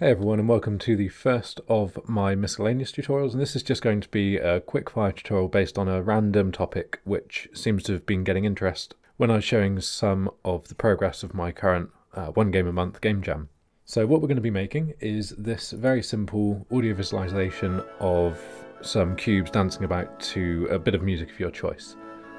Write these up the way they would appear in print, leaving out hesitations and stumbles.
Hey everyone, and welcome to the first of my miscellaneous tutorials, and this is just going to be a quickfire tutorial based on a random topic which seems to have been getting interest when I was showing some of the progress of my current one game a month game jam. So what we're going to be making is this very simple audio visualization of some cubes dancing about to a bit of music of your choice.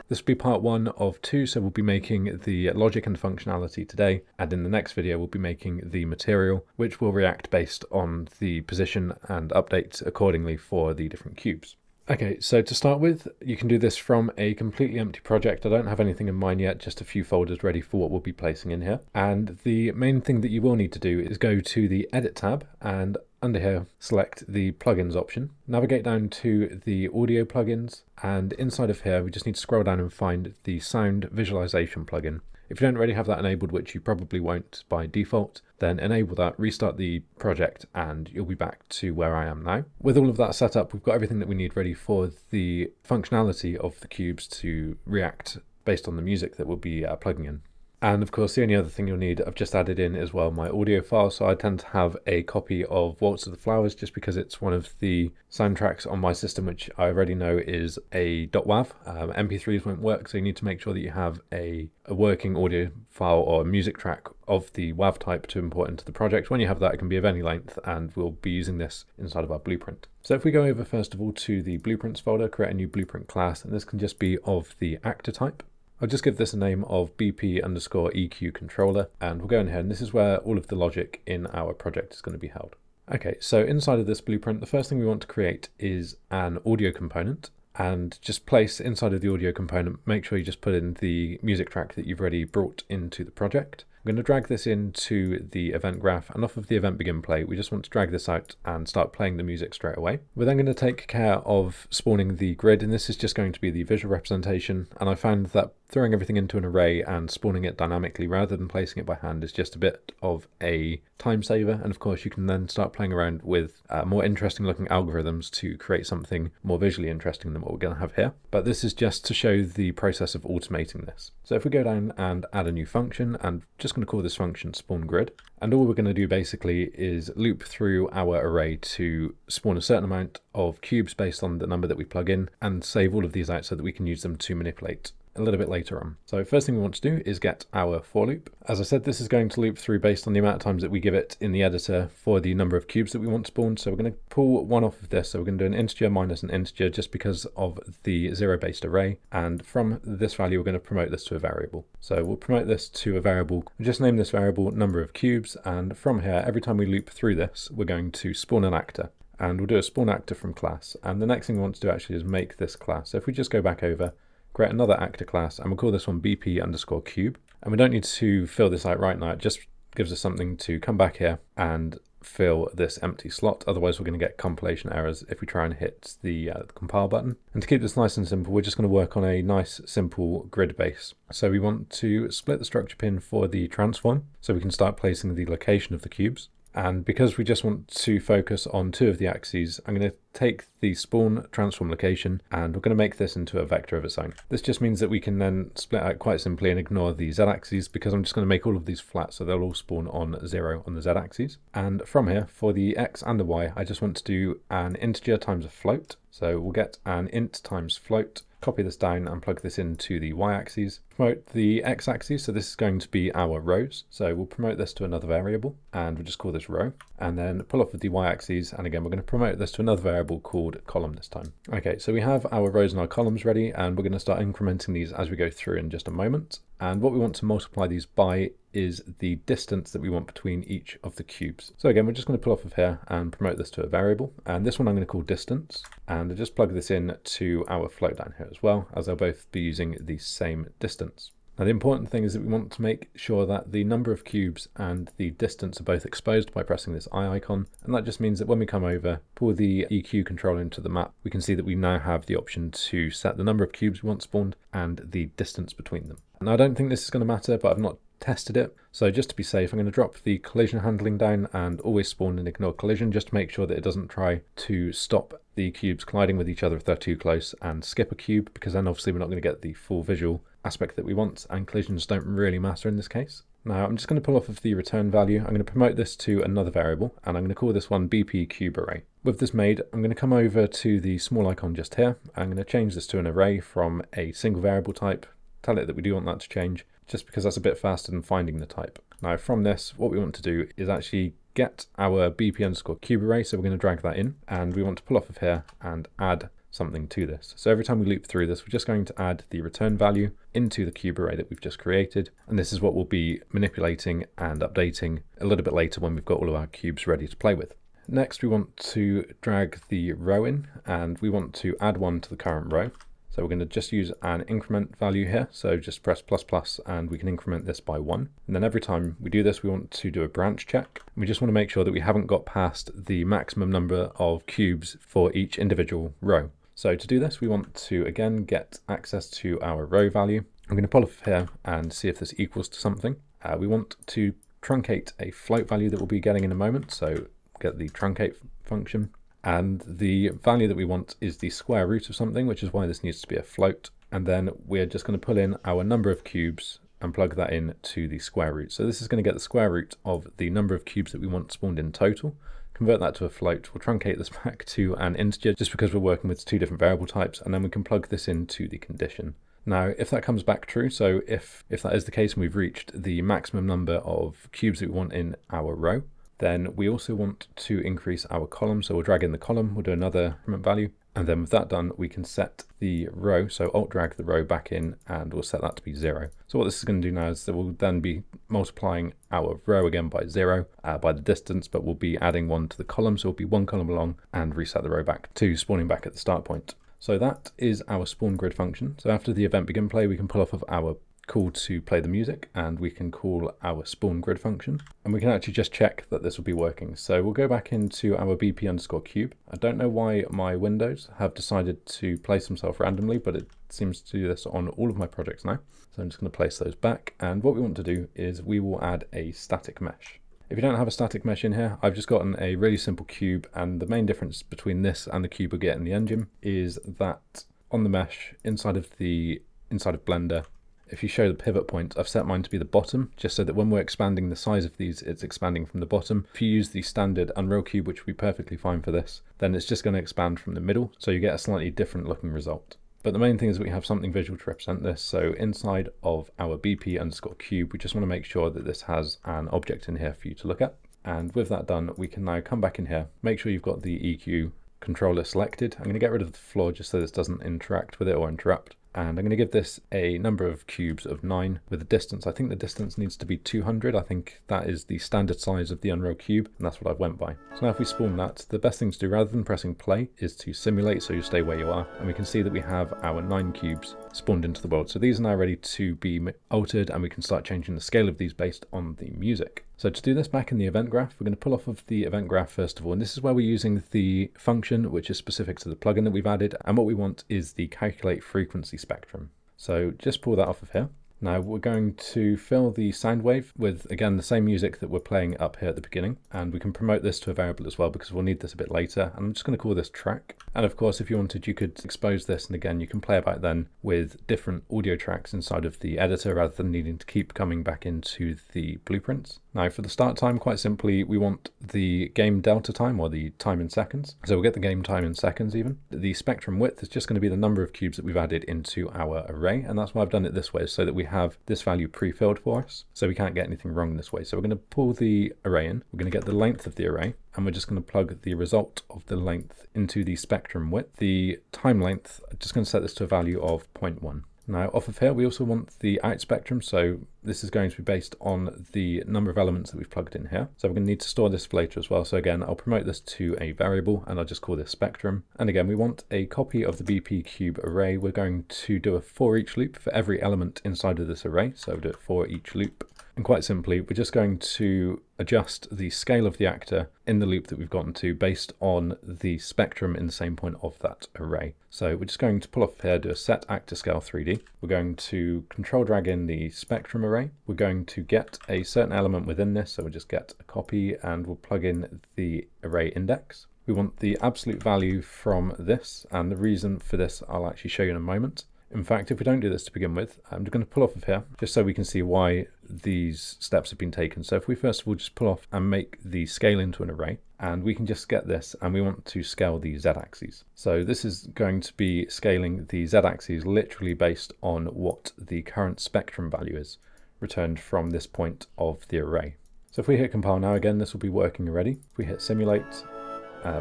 This will be part one of two, so we'll be making the logic and functionality today, and in the next video we'll be making the material, which will react based on the position and updates accordingly for the different cubes. Okay, so to start with, you can do this from a completely empty project. I don't have anything in mind yet, just a few folders ready for what we'll be placing in here. And the main thing that you will need to do is go to the Edit tab, and under here select the Plugins option. Navigate down to the Audio Plugins, and inside of here we just need to scroll down and find the Sound Visualization plugin. If you don't already have that enabled, which you probably won't by default, then enable that, restart the project, and you'll be back to where I am now. With all of that set up, we've got everything that we need ready for the functionality of the cubes to react based on the music that we'll be plugging in. And of course, the only other thing you'll need, I've just added in as well my audio file. So I tend to have a copy of Waltz of the Flowers just because it's one of the soundtracks on my system, which I already know is a .wav. MP3s won't work, so you need to make sure that you have a working audio file or music track of the WAV type to import into the project. When you have that, it can be of any length, and we'll be using this inside of our blueprint. So if we go over first of all to the blueprints folder, create a new blueprint class, and this can just be of the actor type. I'll just give this a name of BP_EQ_controller, and we'll go in here, and this is where all of the logic in our project is going to be held. Okay, so inside of this blueprint, the first thing we want to create is an audio component, and just place inside of the audio component, make sure you just put in the music track that you've already brought into the project. I'm going to drag this into the event graph, and off of the event begin play, we just want to drag this out and start playing the music straight away. We're then going to take care of spawning the grid, and this is just going to be the visual representation, and I found that throwing everything into an array and spawning it dynamically rather than placing it by hand is just a bit of a time saver, and of course you can then start playing around with more interesting looking algorithms to create something more visually interesting than what we're going to have here. But this is just to show the process of automating this. So if we go down and add a new function, and just going to call this function spawn grid, and all we're going to do basically is loop through our array to spawn a certain amount of cubes based on the number that we plug in, and save all of these out so that we can use them to manipulate a little bit later on. So first thing we want to do is get our for loop. As I said, this is going to loop through based on the amount of times that we give it in the editor for the number of cubes that we want spawned. So we're going to pull one off of this. So we're going to do an integer minus an integer just because of the zero based array. And from this value, we're going to promote this to a variable. So we'll promote this to a variable. We'll just name this variable number of cubes. And from here, every time we loop through this, we're going to spawn an actor. And we'll do a spawn actor from class. And the next thing we want to do actually is make this class. So if we just go back over, create another actor class, and we'll call this one BP_cube. And we don't need to fill this out right now, it just gives us something to come back here and fill this empty slot. Otherwise we're going to get compilation errors if we try and hit the compile button. And to keep this nice and simple, we're just going to work on a nice simple grid base. So we want to split the structure pin for the transform so we can start placing the location of the cubes. And because we just want to focus on two of the axes, I'm going to take the spawn transform location, and we're going to make this into a vector of its own. This just means that we can then split out quite simply and ignore the z-axis, because I'm just going to make all of these flat so they'll all spawn on 0 on the z-axis. And from here, for the x and the y, I just want to do an integer times a float. So we'll get an int times float, copy this down and plug this into the y-axis, promote the x-axis, so this is going to be our rows, so we'll promote this to another variable, and we'll just call this row, and then pull off of the y-axis, and again we're going to promote this to another variable called column this time. Okay, so we have our rows and our columns ready, and we're going to start incrementing these as we go through in just a moment. And what we want to multiply these by is the distance that we want between each of the cubes. So again, we're just going to pull off of here and promote this to a variable. And this one I'm going to call distance. And I'll just plug this in to our float down here as well, as they'll both be using the same distance. Now the important thing is that we want to make sure that the number of cubes and the distance are both exposed by pressing this eye icon, and that just means that when we come over, pull the EQ controller into the map, we can see that we now have the option to set the number of cubes we want spawned and the distance between them. Now I don't think this is going to matter, but I've not tested it, so just to be safe I'm going to drop the collision handling down and always spawn and ignore collision, just to make sure that it doesn't try to stop the cubes colliding with each other if they're too close and skip a cube, because then obviously we're not going to get the full visual aspect that we want, and collisions don't really matter in this case. Now I'm just going to pull off of the return value. I'm going to promote this to another variable, and I'm going to call this one BP cube array. With this made, I'm going to come over to the small icon just here. I'm going to change this to an array from a single variable type, tell it that we do want that to change, just because that's a bit faster than finding the type. Now from this, what we want to do is actually get our BP underscore cube array, so we're going to drag that in, and we want to pull off of here and add something to this. So every time we loop through this, we're just going to add the return value into the cube array that we've just created. And this is what we'll be manipulating and updating a little bit later when we've got all of our cubes ready to play with. Next, we want to drag the row in, and we want to add one to the current row. So we're going to just use an increment value here. So just press plus plus, and we can increment this by 1. And then every time we do this, we want to do a branch check. We just want to make sure that we haven't got past the maximum number of cubes for each individual row. So to do this, we want to again get access to our row value. I'm going to pull off here and see if this equals to something. We want to truncate a float value that we'll be getting in a moment. So get the truncate function. And the value that we want is the square root of something, which is why this needs to be a float. And then we're just going to pull in our number of cubes and plug that in to the square root. So this is going to get the square root of the number of cubes that we want spawned in total. Convert that to a float. We'll truncate this back to an integer just because we're working with two different variable types, and then we can plug this into the condition. Now, if that comes back true, so if that is the case and we've reached the maximum number of cubes that we want in our row, then we also want to increase our column. So we'll drag in the column, we'll do another increment value, and then with that done, we can set the row. So alt drag the row back in, and we'll set that to be 0. So what this is going to do now is that we'll then be multiplying our row again by 0 by the distance, but we'll be adding 1 to the column. So it'll be 1 column along, and reset the row back to spawning back at the start point. So that is our spawn grid function. So after the event begin play, we can pull off of our call to play the music, and we can call our spawn grid function, and we can actually just check that this will be working. So we'll go back into our BP underscore cube. I don't know why my windows have decided to place themselves randomly, but it seems to do this on all of my projects now. So I'm just going to place those back, and what we want to do is we will add a static mesh. If you don't have a static mesh in here, I've just gotten a really simple cube, and the main difference between this and the cube we get in the engine is that on the mesh inside of Blender, if you show the pivot point, I've set mine to be the bottom, just so that when we're expanding the size of these, it's expanding from the bottom. If you use the standard Unreal Cube, which would be perfectly fine for this, then it's just going to expand from the middle, so you get a slightly different looking result. But the main thing is we have something visual to represent this, so inside of our BP underscore cube, we just want to make sure that this has an object in here for you to look at. And with that done, we can now come back in here, make sure you've got the EQ controller selected. I'm going to get rid of the floor just so this doesn't interact with it or interrupt. And I'm going to give this a number of cubes of 9 with a distance. I think the distance needs to be 200. I think that is the standard size of the Unreal Cube, and that's what I went by. So now if we spawn that, the best thing to do rather than pressing play is to simulate, so you stay where you are, and we can see that we have our 9 cubes spawned into the world. So these are now ready to be altered, and we can start changing the scale of these based on the music. So to do this, back in the event graph, we're going to pull off of the event graph first of all, and this is where we're using the function which is specific to the plugin that we've added, and what we want is the calculate frequency spectrum. So just pull that off of here. Now we're going to fill the sound wave with, again, the same music that we're playing up here at the beginning, and we can promote this to a variable as well because we'll need this a bit later, and I'm just going to call this track. And of course, if you wanted, you could expose this, and again, you can play about then with different audio tracks inside of the editor rather than needing to keep coming back into the blueprints. Now for the start time, quite simply, we want the game delta time, or the time in seconds. So we'll get the game time in seconds even. The spectrum width is just going to be the number of cubes that we've added into our array, and that's why I've done it this way, so that we have this value pre-filled for us, so we can't get anything wrong this way. So we're going to pull the array in, we're going to get the length of the array, and we're just going to plug the result of the length into the spectrum width. The time length, I'm just going to set this to a value of 0.1. Now off of here, we also want the out spectrum, so this is going to be based on the number of elements that we've plugged in here. So we're going to need to store this for later as well. So again, I'll promote this to a variable, and I'll just call this spectrum. And again, we want a copy of the BP cube array. We're going to do a for each loop for every element inside of this array. So we'll do it for each loop. And quite simply, we're just going to adjust the scale of the actor in the loop that we've gotten to based on the spectrum in the same point of that array. So we're just going to pull off here, do a set actor scale 3D. We're going to control drag in the spectrum array. We're going to get a certain element within this. So we'll just get a copy, and we'll plug in the array index. We want the absolute value from this, and the reason for this I'll actually show you in a moment. In fact, if we don't do this to begin with, I'm going to pull off of here just so we can see why these steps have been taken. So if we first of all just pull off and make the scale into an array, and we can just get this, and we want to scale the z-axis. So this is going to be scaling the z-axis literally based on what the current spectrum value is returned from this point of the array. So if we hit compile now, again, this will be working already. If we hit simulate,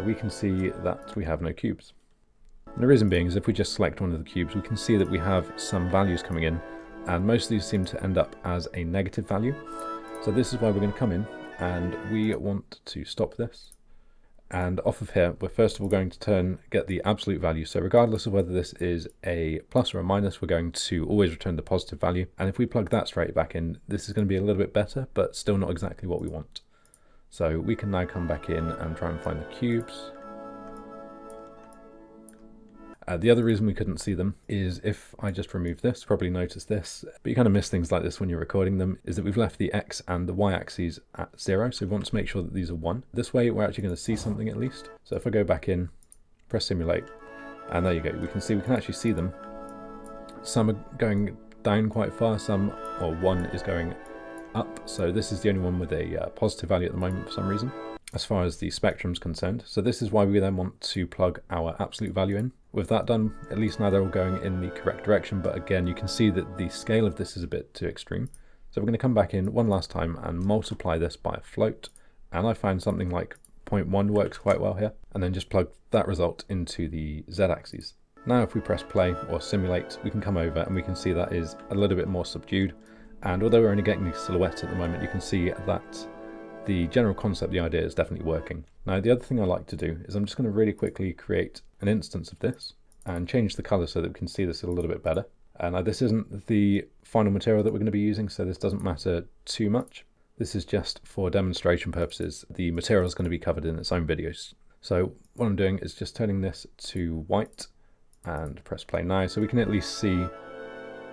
we can see that we have no cubes. And the reason being is if we just select one of the cubes, we can see that we have some values coming in, and most of these seem to end up as a negative value. So this is why we're going to come in, and we want to stop this. And off of here, we're first of all going to get the absolute value. So regardless of whether this is a plus or a minus, we're going to always return the positive value. And if we plug that straight back in, this is going to be a little bit better, but still not exactly what we want. So we can now come back in and try and find the cubes. The other reason we couldn't see them is if I just remove this, probably notice this, but you kind of miss things like this when you're recording them, is that we've left the X and the Y axes at 0. So we want to make sure that these are 1. This way we're actually going to see something at least. So if I go back in, press simulate, and there you go. We can see, we can actually see them. Some are going down quite far, one is going up. So this is the only one with a positive value at the moment for some reason, as far as the spectrum's concerned. So this is why we then want to plug our absolute value in. With that done, at least now they're all going in the correct direction, but again, you can see that the scale of this is a bit too extreme. So we're going to come back in one last time and multiply this by a float, and I find something like 0.1 works quite well here, and then just plug that result into the z-axis. Now if we press play or simulate, we can come over and we can see that is a little bit more subdued, and although we're only getting the silhouette at the moment, you can see that the general concept, the idea, is definitely working. Now the other thing I like to do is I'm just going to really quickly create an instance of this and change the color so that we can see this a little bit better. And this isn't the final material that we're going to be using, so this doesn't matter too much. This is just for demonstration purposes. The material is going to be covered in its own videos. So what I'm doing is just turning this to white and press play now, so we can at least see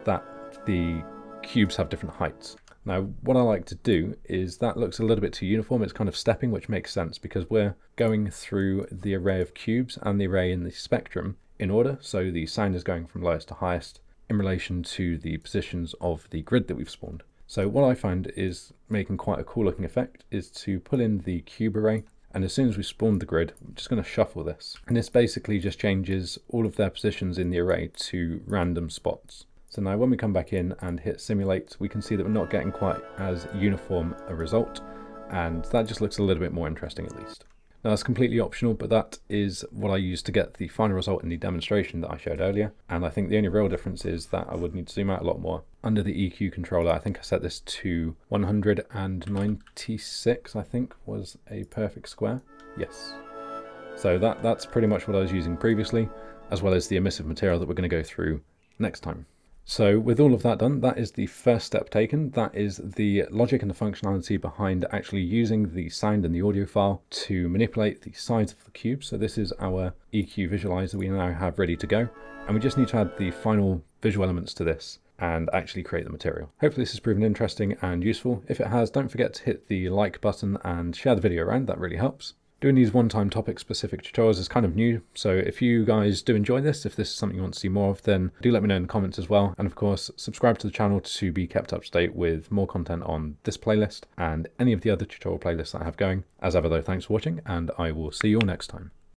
that the cubes have different heights. Now, what I like to do is that looks a little bit too uniform. It's kind of stepping, which makes sense because we're going through the array of cubes and the array in the spectrum in order. So the sound is going from lowest to highest in relation to the positions of the grid that we've spawned. So what I find is making quite a cool looking effect is to pull in the cube array. And as soon as we spawn the grid, I'm just going to shuffle this. And this basically just changes all of their positions in the array to random spots. So now when we come back in and hit simulate, we can see that we're not getting quite as uniform a result, and that just looks a little bit more interesting at least. Now that's completely optional, but that is what I used to get the final result in the demonstration that I showed earlier, and I think the only real difference is that I would need to zoom out a lot more. Under the EQ controller, I think I set this to 196, I think, was a perfect square. Yes. So that's pretty much what I was using previously, as well as the emissive material that we're going to go through next time. So with all of that done, that is the first step taken. That is the logic and the functionality behind actually using the sound and the audio file to manipulate the size of the cube. So this is our EQ visualizer we now have ready to go. And we just need to add the final visual elements to this and actually create the material. Hopefully this has proven interesting and useful. If it has, don't forget to hit the like button and share the video around. That really helps. Doing these one-time topic-specific tutorials is kind of new, so if you guys do enjoy this, if this is something you want to see more of, then do let me know in the comments as well. And of course, subscribe to the channel to be kept up to date with more content on this playlist and any of the other tutorial playlists I have going. As ever though, thanks for watching, and I will see you all next time.